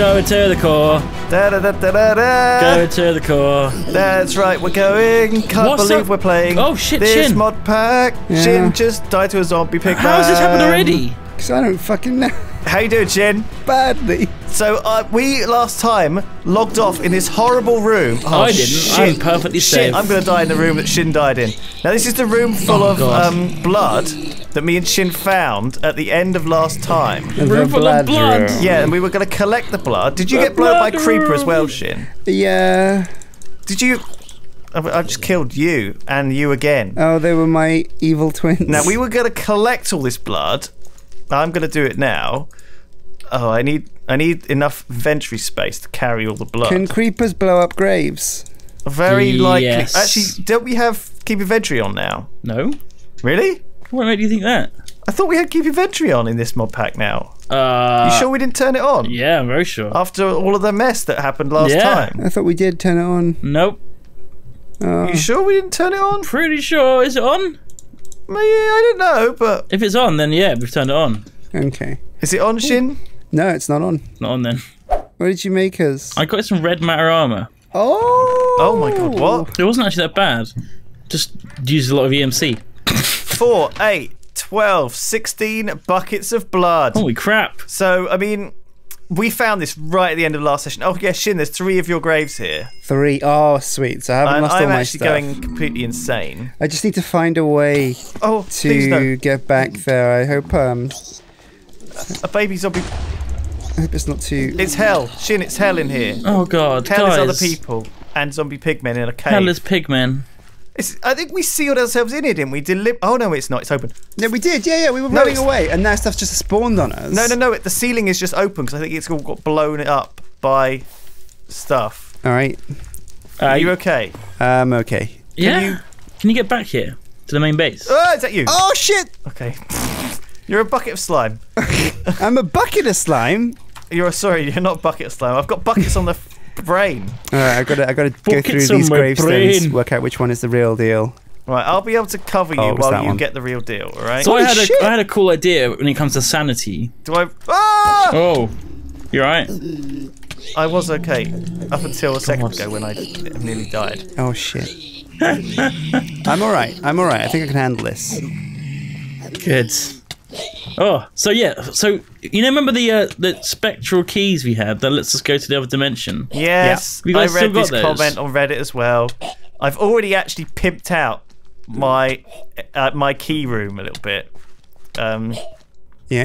Go to the core. Da, da, da, da, da. Go to the core. That's right, we're going. Can't believe we're playing. Oh shit, this Shin. Mod pack. Yeah. Shin just died to a zombie pigman. How has this happened already? Because I don't fucking know. How you doing, Shin? Badly. So we last time logged off in this horrible room. Oh, I didn't. Shit. I'm perfectly safe. I'm gonna die in the room that Shin died in. Now this is the room full of blood that me and Shin found at the end of last time. Room full of blood. Yeah, and we were gonna collect the blood. Did you get blown by creeper as well, Shin? Yeah. Did you? I just killed you and you again. Oh, they were my evil twins. Now we were gonna collect all this blood. I'm gonna do it now. Oh, I need enough inventory space to carry all the blood. Can creepers blow up graves? Very likely. Yes. Actually, don't we have keep inventory on now? No. Really? Why do you think that? I thought we had keep inventory on in this mod pack now. You sure we didn't turn it on? Yeah, I'm very sure. After all of the mess that happened last time. I thought we did turn it on. Nope. You sure we didn't turn it on? Pretty sure. Is it on? Yeah, I don't know, but... If it's on, then yeah, we've turned it on. Okay. Is it on, Shin? No, it's not on. Not on, then. What did you make us? I got some red matter armor. Oh! Oh my god, what? It wasn't actually that bad. Just used a lot of EMC. 4, 8, 12, 16 buckets of blood. Holy crap. So, I mean... We found this right at the end of the last session. Oh, yeah, Shin, there's 3 of your graves here. 3? Oh, sweet. So I haven't lost all my stuff. I'm actually going completely insane. I just need to find a way to get back there. I hope... a baby zombie... I hope it's not too... It's hell. Shin, it's hell in here. Oh, God, hell guys. Hell is other people and zombie pigmen in a cave. Hell is pigmen. I think we sealed ourselves in here, didn't we? Oh, no, it's not. It's open. No, we did. Yeah, yeah. We were running away, and that stuff just spawned on us. No, no, no. The ceiling is just open, because I think it's all got blown up by stuff. All right. Are you okay? I'm okay. Yeah. Can you get back here to the main base? Oh, is that you? Oh, shit. Okay. You're a bucket of slime. I'm a bucket of slime? Sorry, you're not bucket of slime. I've got buckets on the... brain. All right, I've got to go through these gravestones, work out which one is the real deal. Right, I'll be able to cover you while you get the real deal. All right. So I had a cool idea when it comes to sanity. Do I? Ah! Oh, you're right. I was okay up until a second ago when I nearly died. Oh shit. I'm all right. I'm all right. I think I can handle this. Good. Oh, so yeah, so you know, remember the spectral keys we had that lets us go to the other dimension? Yes, yeah. I read this comment on Reddit as well. I've already actually pimped out my key room a little bit. Yeah,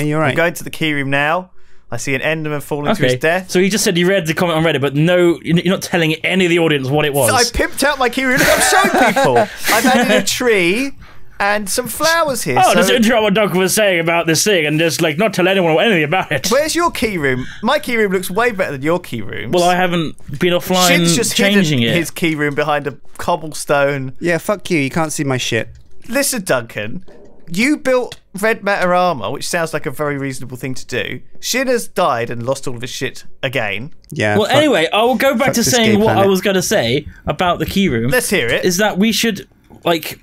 you're right. I'm going to the key room now. I see an Enderman falling to his death. So you just said you read the comment on Reddit, but no, you're not telling any of the audience what it was. So I pimped out my key room. Look, I'm showing people. I've added a tree. And some flowers here. Oh, just interrupt what Duncan was saying about this thing and just, like, not tell anyone anything about it. Where's your key room? My key room looks way better than your key room. Well, I haven't been offline changing it. His key room behind a cobblestone. Yeah, fuck you. You can't see my shit. Listen, Duncan. You built red matter armor, which sounds like a very reasonable thing to do. Shin has died and lost all of his shit again. Yeah. Well, anyway, I will go back to saying what I was going to say about the key room. Let's hear it. Is that we should, like...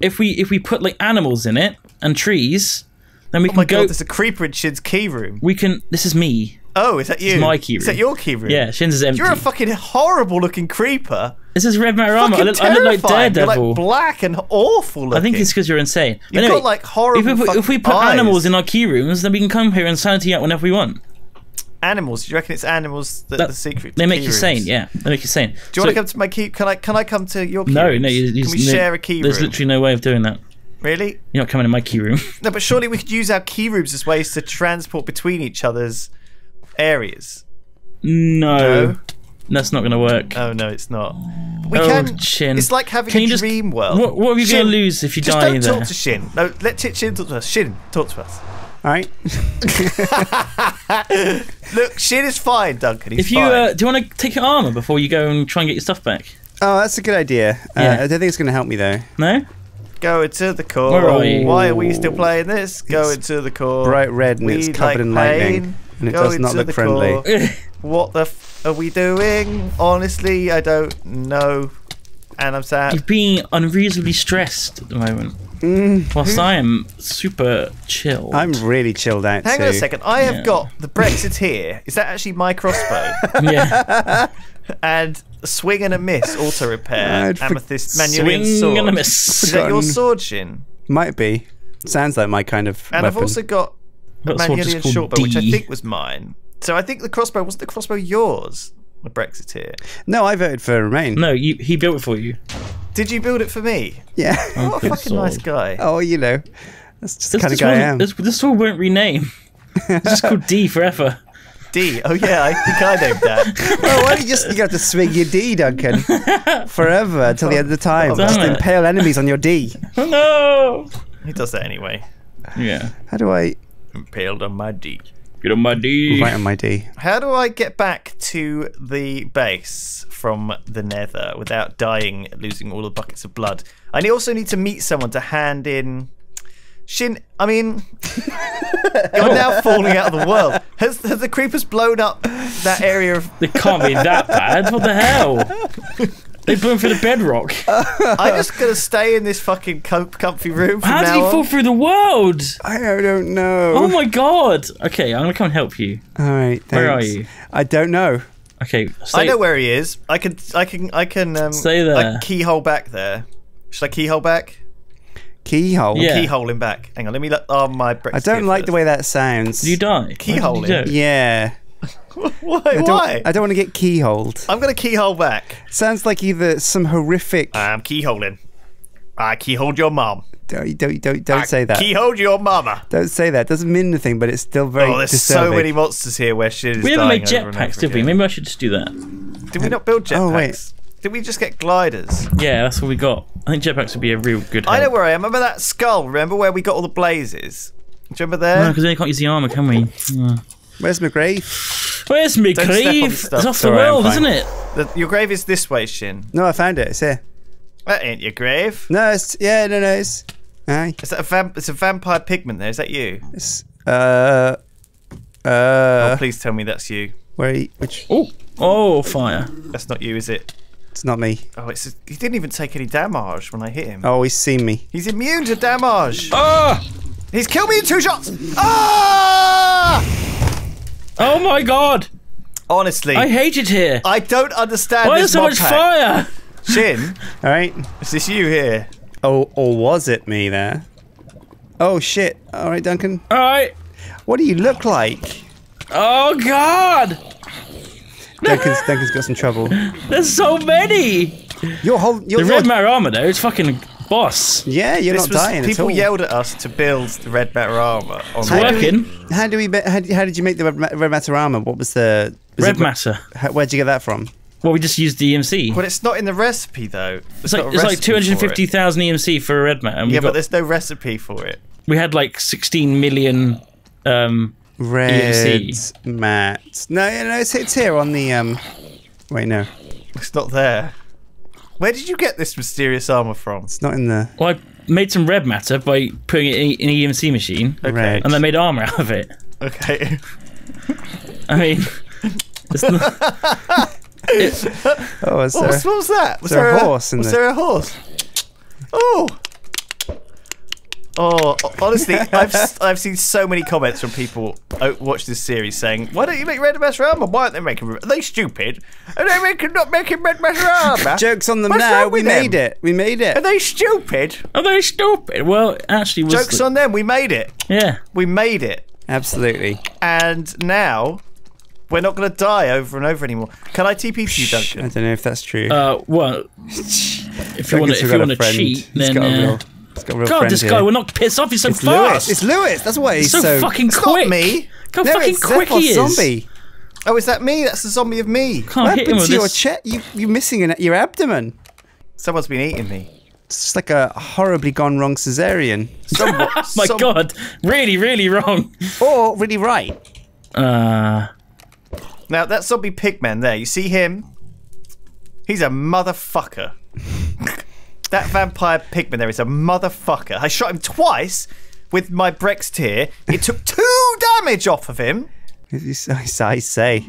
If we put like animals in it and trees, then we can go. Oh my god! There's a creeper in Shin's key room. We can. This is me. Oh, is that you? This is my key room. Is that your key room? Yeah, Shin's is empty. You're a fucking horrible looking creeper. This is red matter armor. I look like Daredevil. You're like black and awful looking. I think it's because you're insane. You've got like horrible. If we put animals in our key rooms, then we can come here and sanity out whenever we want. Animals? Do you reckon it's animals that's the secret? They make you sane, yeah. They make you sane. Do you want to come to my key? Can I come to your key room? No, can we share a key room? There's literally no way of doing that. Really? You're not coming to my key room. No, but surely we could use our key rooms as ways to transport between each other's areas. No. That's not going to work. Oh, no, it's not. We can. Shin. It's like having a dream world. What are you going to lose if you die there? Just don't talk to Shin. No, let Shin talk to us. Shin, talk to us. All right. Look, Shin is fine, Duncan. He's fine. Do you want to take your armor before you go and try and get your stuff back? Oh, that's a good idea. Yeah. I don't think it's going to help me, though. No? Go into the core. Where are you? Why are we still playing this? Go into the core. Bright red and it's covered in lightning. And it does not look friendly. What the f are we doing? Honestly, I don't know. And I'm sad. You've been unreasonably stressed at the moment. Whilst I am super chill. I'm really chilled out. Hang on a second. I have got the Brexiteer. Is that actually my crossbow? Yeah. And Swing and a Miss, auto repair, Amethyst, Manulian sword. Swing and a Miss. Is that your sword, Shin? Might be. Sounds like my kind of weapon. I've also got a Manulian shortbow, which I think was mine. So I think the crossbow, wasn't the crossbow yours? The Brexiteer. No, I voted for Remain. No, he built it for you. Did you build it for me? Yeah. What a fucking nice guy. Oh, you know. That's just the kind of guy I am. This one won't rename. It's just called D forever. D. Oh, yeah, I think I named that. Well, why don't you just have to swing your D, Duncan? Forever, until the end of the time. Just impale enemies on your D. No! He does that anyway. Yeah. How do I... Impaled on my D. Get on my D. Right on my D. How do I get back to the base from the nether without dying, losing all the buckets of blood? I also need to meet someone to hand in... Shin, I mean... You're now falling out of the world. Has the creepers blown up that area of... They can't be that bad. What the hell? They blew through the bedrock. I'm just going to stay in this fucking comfy room from now on. How did he fall through the world? I don't know. Oh my god. Okay, I'm going to come and help you. All right, thanks. Where are you? I don't know. Okay, stay. I know where he is. I can stay there. Like keyhole back there. Should I keyhole back? Keyhole? Yeah. Keyhole him back. Hang on, let me look. Oh, my Brexiteer. I don't like the way that sounds. Did you die? Keyhole him? Yeah. Why? I don't want to get keyholed. I'm going to keyhole back. Sounds like either some horrific... I'm keyholing. I keyholed your mum. Don't say that. Keyholed your mama. Don't say that. Doesn't mean anything, but it's still very disturbing. Oh, there's so many monsters here where shit is dying. We never made jetpacks, did we? Maybe I should just do that. Did we not build jetpacks? Oh, wait. Did we just get gliders? Yeah, that's what we got. I think jetpacks would be a real good help. I know where I am. Remember that skull? Remember where we got all the blazes? Do you remember there? No, because we can't use the armour, can we? Where's my grave? Where's my grave? It's off the world, isn't it? Your grave is this way, Shin. No, I found it. It's here. That ain't your grave. No, it's... Yeah, no, no, it's... Aye. Is that a it's a vampire pigment there. Is that you? It's... Oh, please tell me that's you. Where are you? Which... Oh! Oh, fire. That's not you, is it? It's not me. Oh, it's... He didn't even take any damage when I hit him. Oh, he's seen me. He's immune to damage! Ah! Oh! He's killed me in 2 shots! Ah! Oh my god! Honestly. I hate it here. I don't understand this mob pack. Why is there so much fire? Shin. Alright. Is this you here? Oh, or was it me there? Oh shit. Alright, Duncan. Alright. What do you look like? Oh god! Duncan's got some trouble. There's so many! Your whole... The red matter armor though, it's fucking... boss. Yeah, people yelled at us to build the red matter armor. It's working. How did you make the red matter armor? What was the... Red matter. Where'd you get that from? Well, we just used the EMC. Well, it's not in the recipe, though. It's like 250,000 EMC for a red matter. Yeah, but there's no recipe for it. We had like 16 million red mat. No, it's here on the... Wait, no. It's not there. Where did you get this mysterious armor from? It's not in there. Well, I made some red matter by putting it in an EMC machine. Okay. Right. And I made armor out of it. Okay. I mean, it's not... what was that? Was there a horse in there? Was there a horse? Oh! Oh, honestly, I've seen so many comments from people watch this series saying, "Why don't you make red matter armor? Why aren't they making? Are they stupid? Are they not making red matter armor?" Jokes on them now. We made it. We made it. Are they stupid? Are they stupid? Well, actually, jokes on them. We made it. Yeah, we made it. Absolutely. And now we're not going to die over and over anymore. Can I TP to you, Duncan? I don't know if that's true. Well, if you want to cheat, then. God, this guy will not piss off. He's so fast. It's Lewis. That's why he's so fucking quick. It's not me. Look how fucking quick he is. Zombie. Oh, is that me? That's the zombie of me. What happened to your chest? You're missing your abdomen. Someone's been eating me. It's just like a horribly gone wrong cesarean. My God, really, really wrong. Or really right. Now that zombie pigman there. You see him? He's a motherfucker. That vampire pigman there is a motherfucker. I shot him twice with my Brexiteer. It took 2 damage off of him. I say,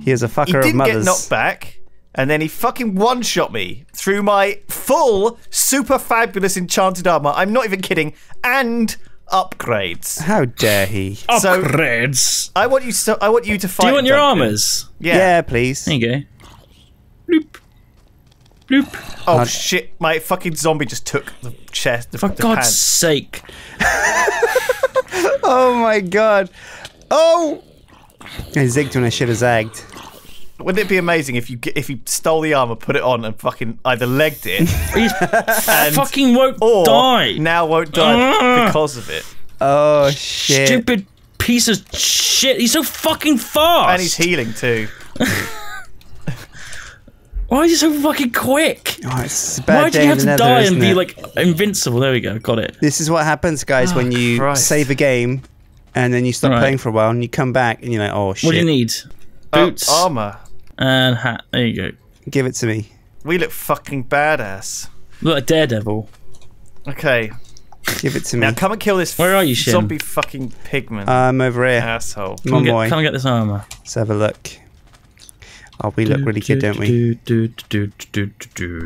he is a fucker of mothers. He didn't get knocked back, And then he fucking one-shot me through my full, super fabulous enchanted armor. I'm not even kidding. And upgrades. How dare he? So, upgrades. I want you to fight. Do you want your armors? Yeah. Yeah, please. There you go. Bloop. Bloop. Oh shit! My fucking zombie just took the chest. For God's sake! Oh my god! Oh! I zigged when I should have zagged. Wouldn't it be amazing if you stole the armor, put it on, and fucking either legged it, and fucking won't die because of it. Oh shit! Stupid piece of shit! He's so fucking fast, and he's healing too. Why is he so fucking quick? Oh, it's a bad Why do you have to die and be like invincible? There we go, got it. This is what happens, guys, when you save a game and then you stop playing for a while and you come back and you're like, oh shit. What do you need? Boots, armor, and hat. There you go. Give it to me. We look fucking badass. Look like Daredevil. Okay. Give it to me. Now come and kill this. Where are you, Shin? Zombie fucking pigman. I'm over here. Asshole. Come and get this armor. Let's have a look. Oh, we look really good, don't we?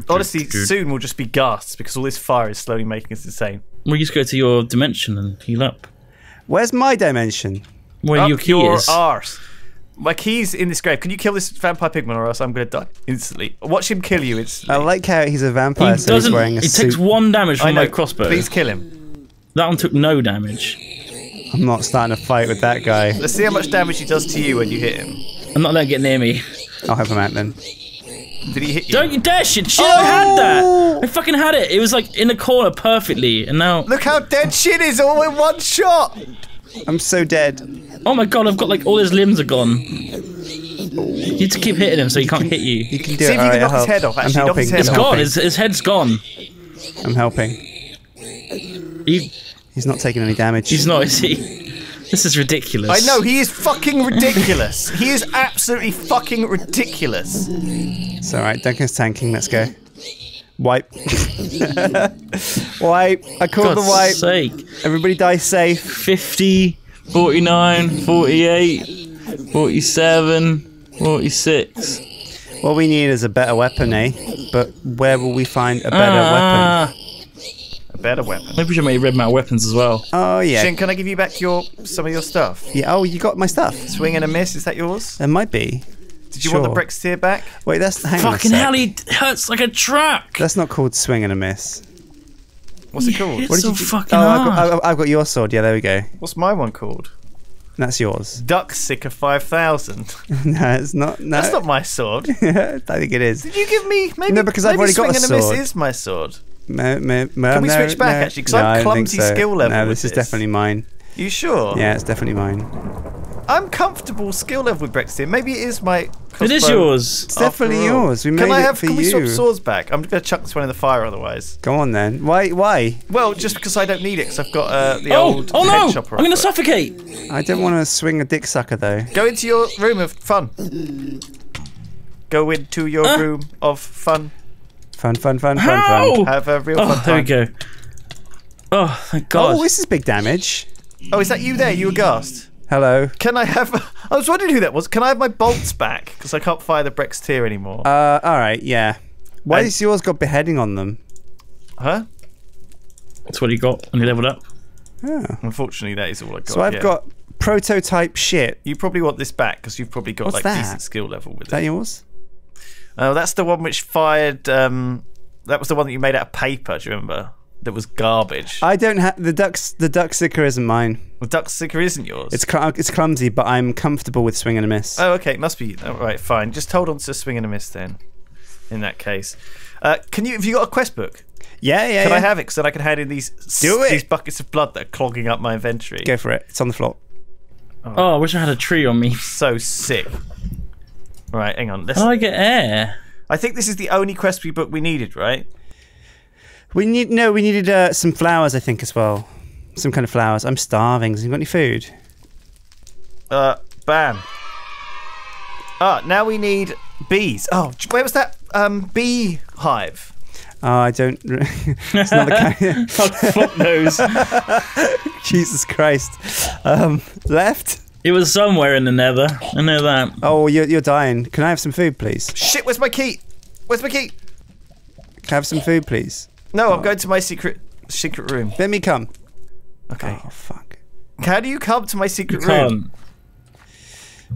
Honestly, soon we'll just be ghasts because all this fire is slowly making us insane. We just go to your dimension and heal up. Where's my dimension? Where your key is. Arse. My key's in this grave. Can you kill this vampire pigman or else I'm going to die instantly? Watch him kill you instantly. I like how he's a vampire, so he's wearing a suit. It takes one damage from my crossbow. Please kill him. That one took no damage. I'm not starting a fight with that guy. Let's see how much damage he does to you when you hit him. I'm not letting him get near me. I'll help him out then. Did he hit you? Don't you dare, Shin! I had that! I fucking had it! It was like in the corner perfectly, and now... Look how dead Shin is, all in one shot! I'm so dead. Oh my god, I've got like all his limbs are gone. You need to keep hitting him so he can't hit you. You can do it. See if you can knock his head off, actually. I'm helping. It's gone, his head's gone. I'm helping. He's not taking any damage. He's not, is he? This is ridiculous. I know, he is fucking ridiculous. He is absolutely fucking ridiculous. It's alright, Duncan's tanking, let's go. Wipe. Wipe. I called the wipe. Sake. Everybody die safe. 50, 49, 48, 47, 46. What we need is a better weapon, eh? But where will we find a better weapon? Better weapon. Maybe we should make red matter weapons as well. Oh yeah. Shin, can I give you back some of your stuff? Yeah. Oh, you got my stuff. Swing and a miss. Is that yours? It might be. Did you want the Brexiteer back? Wait, that's fucking hell. He hurts like a truck. That's not called swing and a miss. What's it called? It's so fucking hard. I've got your sword. Yeah, there we go. What's my one called? That's yours. Duck Sicker 5000. No, it's not. No. That's not my sword. I think it is. Did you give me? Maybe. No, because I've already got a sword. Swing and a miss is my sword. Can we switch back actually? Because I'm clumsy skill level. No, this is definitely mine. You sure? Yeah, it's definitely mine. I'm comfortable skill level with Brexiteer. Maybe it is my. It is yours. It's definitely yours. We made it for you. Can we swap swords back? I'm going to chuck this one in the fire otherwise. Go on then. Why? Why? Well, just because I don't need it because I've got the old head chopper. I'm going to suffocate. I don't want to swing a dick sucker though. Go into your room of fun. Go into your room of fun. Fun. Have a real fun time. There we go. Oh, thank God. Oh, this is big damage. Oh, is that you there? You were gassed. Hello. Can I have... I was wondering who that was. Can I have my bolts back? Because I can't fire the Brexiteer anymore. All right, yeah. Why has yours got beheading on them? Huh? That's what he got when he leveled up. Oh. Unfortunately, that is all I got. So I've got prototype shit. You probably want this back because you've probably got decent skill level with it. Is that yours? Oh, that's the one which fired. That was the one that you made out of paper. Do you remember? That was garbage. I don't have the ducks. The duck sicker isn't mine. The duck sicker isn't yours. It's clumsy, but I'm comfortable with swing and a miss. Oh, okay, it must be right. Fine, just hold on to swing and a miss then. In that case, can you? Have you got a quest book? Yeah, yeah. Can I have it? Because then I can hand in these buckets of blood that are clogging up my inventory. Go for it. It's on the floor. Oh I wish I had a tree on me. So sick. Right, hang on. How do I get air? I think this is the only quest book we needed, right? We needed some flowers, I think, as well. Some kind of flowers. I'm starving. Has anyone got any food? Bam. Ah, now we need bees. Oh, where was that bee hive? Oh, I don't... It's not the kind... Fuck those. Jesus Christ. Left? It was somewhere in the nether. I know that. Oh, you're dying. Can I have some food, please? Shit, where's my key? Where's my key? Can I have some food, please? No, I'm going to my secret room. Let me come. Okay. Oh, fuck. How do you come to my secret room?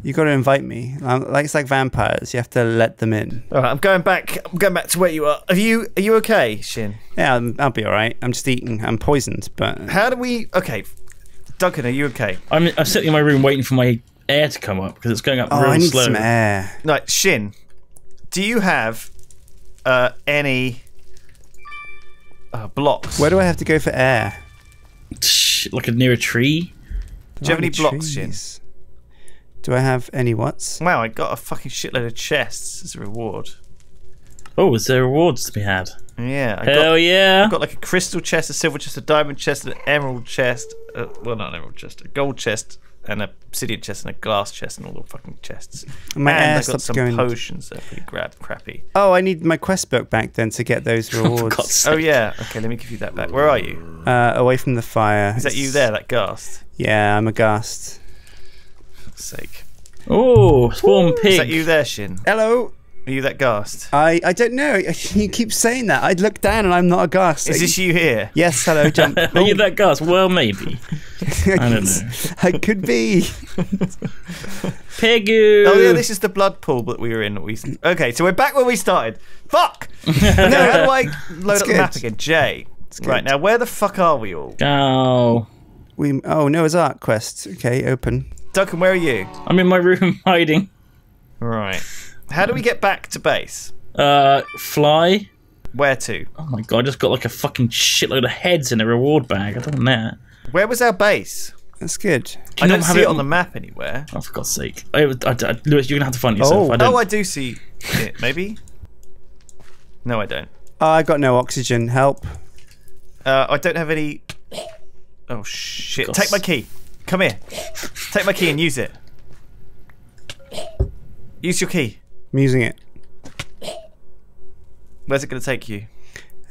You got to invite me. Like it's like vampires. You have to let them in. All right, I'm going back. I'm going back to where you are. Are you okay, Shin? Yeah, I'll be all right. I'm just eating. I'm poisoned, but. How do we? Okay, Duncan, are you okay? I'm sitting in my room waiting for my air to come up because it's going up real slow. I need some air. No, Shin, do you have any blocks? Where do I have to go for air? Like near a tree. Do you have any blocks, Shin? Do I have any what's? Wow, I got a fucking shitload of chests as a reward. Oh, is there rewards to be had? Yeah. Hell yeah. I got like a crystal chest, a silver chest, a diamond chest, an emerald chest. Well, not an emerald chest, a gold chest, and a obsidian chest, and a glass chest, and all the fucking chests. And I got some potions that are pretty crappy. Oh, I need my quest book back then to get those rewards. Oh, yeah. Okay, let me give you that back. Where are you? Away from the fire. Is that you there, that ghast? Yeah, I'm a ghast. Sake. Oh, spawn pig. Is that you there, Shin? Hello. Are you that ghast? I don't know. You keep saying that. I look down and I'm not a ghast. Is this you here? Yes, hello, jump. Are you that ghast? Well, maybe. I don't know. I could be. Pigoo. Oh, yeah, this is the blood pool that we were in. Okay, so we're back where we started. Fuck! No, how do I load up the map again? J. Right, now where the fuck are we all? Oh. Noah's Ark quest. Okay, open. Duncan, where are you? I'm in my room hiding. Right. How do we get back to base? Fly. Where to? Oh my god, I just got like a fucking shitload of heads in a reward bag. I don't want that. Where was our base? That's good. I don't see it on the map anywhere. Oh, for God's sake. Lewis, you're going to have to find it yourself. I do see it, maybe. No, I don't. I got no oxygen. Help. I don't have any... Oh, shit. Take my key. Come here. Take my key and use it. Use your key. I'm using it. Where's it going to take you?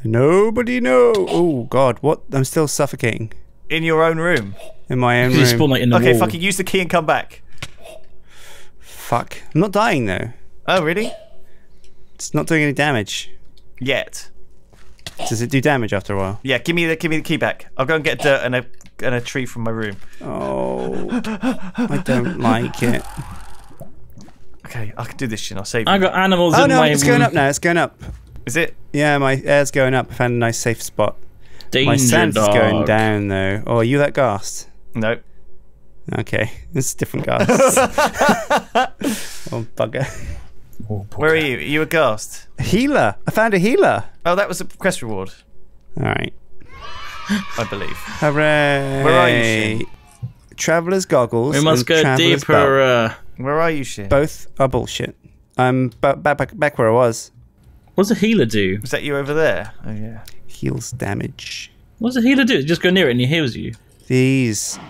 Nobody knows. Oh, God. What? I'm still suffocating. In your own room? In my own room. You spawn, like, in the wall. Fucking use the key and come back. Fuck. I'm not dying, though. Oh, really? It's not doing any damage. Yet. Does it do damage after a while? Yeah, give me the key back. I'll go and get dirt and a tree from my room. Oh, I don't like it. Okay, I can do this shit. I'll save you. I've got animals in my room. It's going up now. It's going up. Is it? Yeah, my air's going up. I found a nice safe spot. Danger my sand's going down, though. Oh, are you that ghast? Nope. Okay, this is different ghast. Oh, bugger. Oh, where are you? Are you a ghast? A healer. I found a healer. Oh, that was a quest reward. All right. I believe. Hooray! Where are you, Shin? Traveler's goggles. We must go deeper. Where are you, Shin? Both are bullshit. I'm back where I was. What does a healer do? Is that you over there? Oh yeah. Heals damage. What does a healer do? You just go near it and he heals you. These. I'm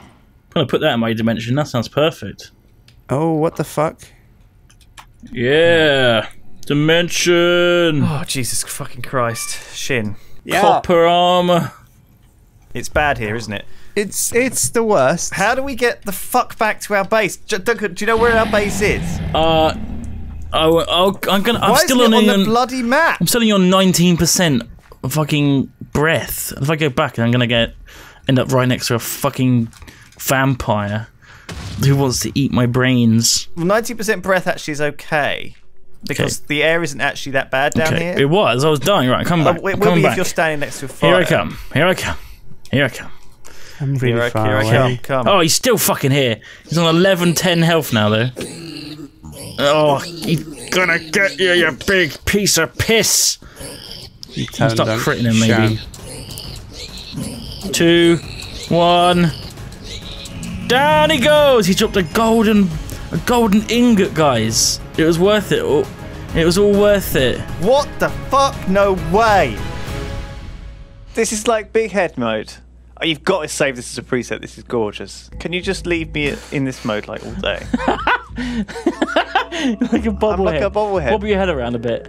gonna put that in my dimension. That sounds perfect. Oh, what the fuck? Yeah. Dimension. Oh Jesus fucking Christ, Shin. Yeah. Copper armor. It's bad here, isn't it? It's the worst. How do we get the fuck back to our base? Duncan, do you know where our base is? I'm still on the bloody map. I'm still on your 19% fucking breath. If I go back, I'm gonna end up right next to a fucking vampire who wants to eat my brains. Well, 19% breath actually is okay. Because the air isn't actually that bad down here. It was. I was dying. Right, come back. It will be if you're standing next to a fire. Here I come. Here I come. Here I come. I'm really far away. Come. Oh, he's still fucking here. He's on 1110 health now, though. Oh, he's gonna get you, you big piece of piss. You can stop critting him, maybe. Shun. 2, 1. Down he goes. He dropped a golden ingot, guys. It was worth it. It was all worth it. What the fuck? No way. This is like big head mode. Oh, you've got to save this as a preset. This is gorgeous. Can you just leave me in this mode like all day? Like a bobblehead. Bobble your head around a bit.